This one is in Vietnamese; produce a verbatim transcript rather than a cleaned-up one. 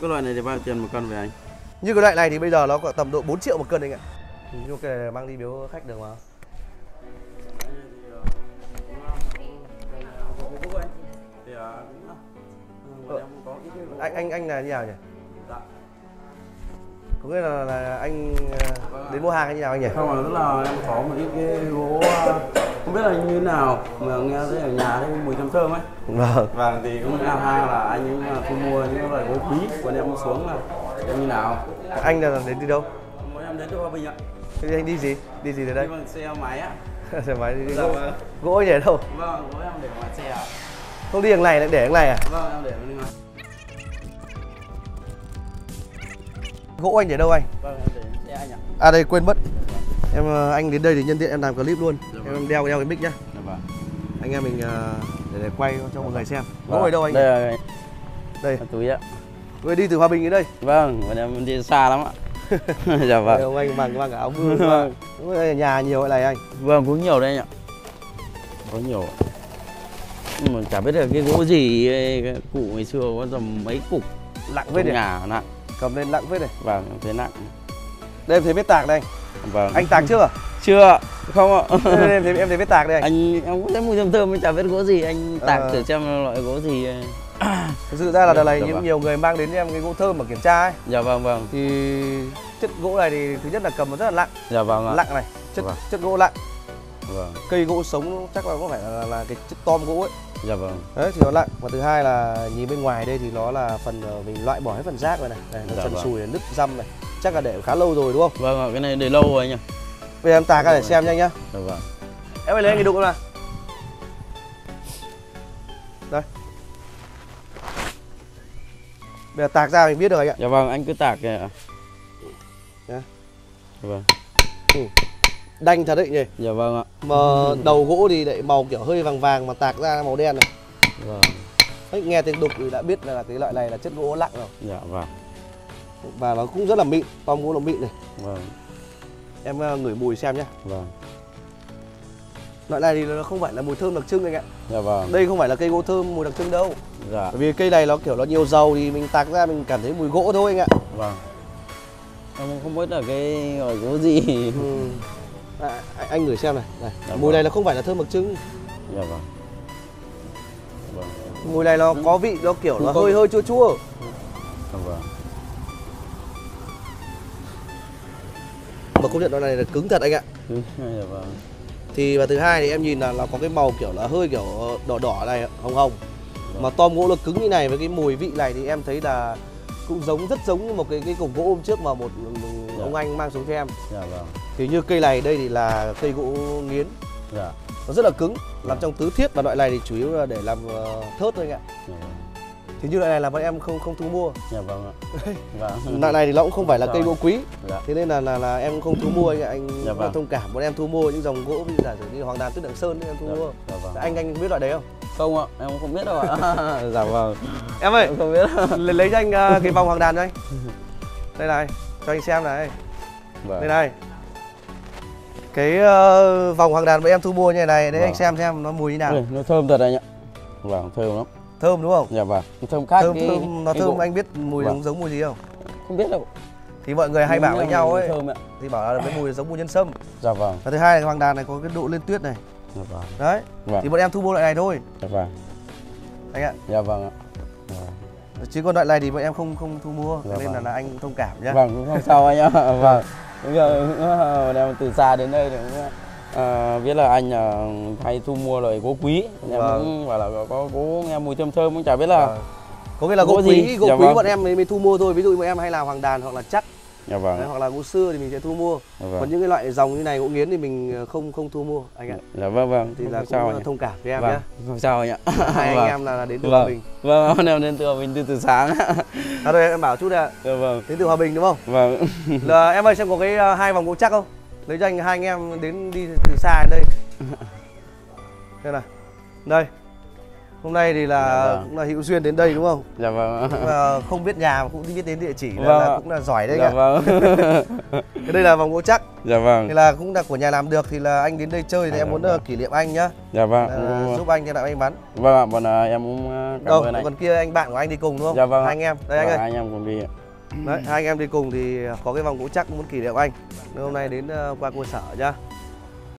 Cái loại này thì bao nhiêu tiền một cân vậy anh? Như cái loại này thì bây giờ nó có tầm độ bốn triệu một cân anh ạ. Như cái này mang đi biếu khách được mà. Ờ, anh anh anh là như nào nhỉ? Dạ. Có nghĩa là, là anh đến mua hàng như nào anh nhỉ? Không, tức là em có một ít cái gỗ không biết là như nào mà nghe thấy ở nhà thấy mùi thơm thơm ấy. Vâng. Và thì cũng là hai là anh thu mua những loại gỗ quý của em xuống là em như nào. Anh là đến từ đâu? Mỗi em đến từ Hòa Bình ạ. Thế anh đi gì? Đi gì tới đây? Đi bằng xe máy á. Xe máy đi, đi gỗ. Gỗ để đâu? Vâng, gỗ em để ngoài xe ạ. Không đi đằng này lại để đằng này à? Vâng, em để đằng này. Gỗ anh để đâu anh? Vâng, em để xe anh ạ. À đây quên mất. Em anh đến đây thì nhân tiện em làm clip luôn. Em, em đeo đeo cái mic nhá. Vâng. Anh em mình để, để quay cho mọi người xem. Gỗ ở đâu anh? Đây là đây. Túi ạ. Người đi từ Hòa Bình đến đây. Vâng, bọn em đi xa lắm ạ. Dạ vâng. Ông anh mang mang cả áo mưa. Vâng. Ở nhà nhiều cái này anh. Vâng, cũng nhiều đây anh ạ. Có nhiều. Nhưng mà chả biết là cái gỗ gì, cụ ngày xưa có dầm mấy cục lặng vết này. Nhà nặng. Cầm lên lặng vết này. Vâng, thế nặng. Đây em thấy vết tạc đây. Vâng. Anh tạc chưa? Chưa. Không ạ. Đây, em thấy em thấy vết tạc đây. Anh em cũng thấy mùi thơm thơm, chả biết gỗ gì, anh tạc à. Thử xem loại gỗ gì. Thực sự ra là đợt này những nhiều người mang đến em cái gỗ thơm mà kiểm tra ấy. Dạ vâng vâng. Thì chất gỗ này thì thứ nhất là cầm nó rất là nặng. Dạ vâng ạ. Nặng này, chất vâng. chất gỗ nặng. Vâng. Cây gỗ sống chắc là có phải là, là, là cái chất tom gỗ ấy. Dạ vâng. Đấy thì nó nặng. Và thứ hai là nhìn bên ngoài đây thì nó là phần mình loại bỏ hết phần rác này này, này nó dạ phần vâng. sùi nứt răm này. Chắc là để khá lâu rồi đúng không? Vâng ạ, cái này để lâu rồi anh ạ. Bây giờ em tà ra để xem nha anh nhá. Dạ vâng. Em phải lấy anh cái đục không nào. Đây. Bây giờ tạc ra mình biết được anh ạ. Dạ vâng, anh cứ tạc kìa ạ. Dạ vâng. Ừ. Đanh thật đấy nhỉ. Dạ vâng ạ. Mà đầu gỗ thì lại màu kiểu hơi vàng vàng mà tạc ra màu đen này. Vâng. Đấy, nghe tiếng đục thì đã biết là cái loại này là chất gỗ lặng rồi. Dạ vâng. Và nó cũng rất là mịn, tom gỗ nó mịn này. Vâng. Em ngửi mùi xem nhé. Vâng. Loại này thì nó không phải là mùi thơm đặc trưng anh ạ. Dạ vâng. Đây không phải là cây gỗ thơm mùi đặc trưng đâu. Dạ. Bởi vì cây này nó kiểu nó nhiều dầu thì mình tạc ra mình cảm thấy mùi gỗ thôi anh ạ. Vâng. Em không biết là cái gọi gỗ gì. Ừ. À, anh gửi xem này, này. Dạ mùi vâng. này là không phải là thơm đặc trưng. Dạ vâng. Vâng. Mùi này nó có vị nó kiểu nó hơi hơi chua chua. Dạ vâng. Mà công nhận đoạn này là cứng thật anh ạ. Cứng. Dạ vâng. Thì và thứ hai thì em nhìn là nó có cái màu kiểu là hơi kiểu đỏ đỏ này, hồng hồng. Vâng. Mà tom gỗ nó cứng như này với cái mùi vị này thì em thấy là cũng giống rất giống một cái cái cổng gỗ hôm trước mà một dạ. ông anh mang xuống cho em. Dạ vâng. Thì như cây này đây thì là cây gỗ nghiến. Dạ. Nó rất là cứng, làm dạ. trong tứ thiết và loại này thì chủ yếu là để làm thớt thôi anh ạ. Dạ. Thì như loại này là bọn em không không thu mua. Dạ vâng ạ. Vâng. Loại này thì nó cũng không phải là cây gỗ quý. Dạ. Thế nên là là, là em không thu mua anh ạ, anh dạ vâng. thông cảm. Bọn em thu mua những dòng gỗ giả sử như Hoàng Đàn, Tuyết Đằng Sơn thì em thu dạ. mua. Dạ vâng. Anh anh biết loại đấy không? Không ạ, em không biết đâu ạ. Dạ vâng. Em ơi, em không biết. Lấy, lấy cho anh uh, cái vòng Hoàng Đàn cho anh. Đây này, cho anh xem này. Vâng. Đây này. Cái uh, vòng Hoàng Đàn bọn em thu mua như này này, đấy vâng. anh xem xem nó mùi như nào. Nó thơm thật anh ạ. Vâng, thơm lắm. Thơm đúng không? Dạ vâng. Thơm khác thơm, cái, thơm nó cái thơm gỗ. Anh biết mùi vâng. giống giống mùi gì không? Không biết đâu. Thì mọi người hay đúng bảo với nhau ấy thơm ạ. Thì bảo là cái mùi giống mùi nhân sâm. Dạ vâng. Và thứ hai là Hoàng Đàn này có cái độ lên tuyết này. Dạ vâng. Đấy. Vâng. Thì bọn em thu mua loại này thôi. Dạ vâng. Anh ạ. Dạ vâng ạ. Vâng. Chứ còn loại này thì bọn em không không thu mua, dạ nên vâng. là, là anh thông cảm nhá. Vâng, không sao anh ạ. Vâng. Bây giờ em từ xa đến đây để à, biết là anh à, hay thu mua loại gỗ quý. Em vâng. cũng bảo là có gỗ nghe mùi thơm thơm cũng chả biết là à. Có nghĩa là gỗ, gỗ quý, gì? Gỗ dạ quý vâng. bọn em mới thu mua thôi. Ví dụ bọn em hay là Hoàng Đàn hoặc là chắc dạ vâng. đấy, hoặc là gỗ xưa thì mình sẽ thu mua. Dạ vâng. Còn những cái loại dòng như này gỗ nghiến thì mình không không thu mua anh ạ. Dạ vâng vâng. Thì không là sao cũng thông cảm với em vâng. nhé. Không sao anh ạ. Hai vâng. anh em là đến từ Hòa Bình. Vâng, vâng. em đến từ Hòa Bình từ từ sáng. À thôi em bảo chút ạ. Dạ vâng. Đến từ Hòa Bình đúng không? Vâng. Là em ơi xem có cái hai vòng gỗ chắc không? Lấy cho anh hai anh em đến đi từ xa đến đây. Đây này. Đây. Hôm nay thì là dạ vâng. cũng là hữu duyên đến đây đúng không? Dạ vâng. Mà không biết nhà mà cũng biết đến địa chỉ vâng. là cũng là giỏi đấy anh ạ. Dạ vâng. Cái đây là vòng gỗ chắc. Dạ vâng. Thì là cũng là của nhà làm được thì là anh đến đây chơi thì dạ em muốn vâng. kỷ niệm anh nhá. Dạ vâng. À, giúp anh cho đạo anh bắn. Vâng ạ, bọn à, em cũng Cảm đâu, ơn anh. Còn kia anh bạn của anh đi cùng đúng không? Dạ vâng. Hai anh em. Đây anh ơi. Hai anh em cùng đi. Đấy, hai anh em đi cùng thì có cái vòng ngũ chắc muốn kỷ niệm anh. Nên hôm nay đến qua cơ sở nhá.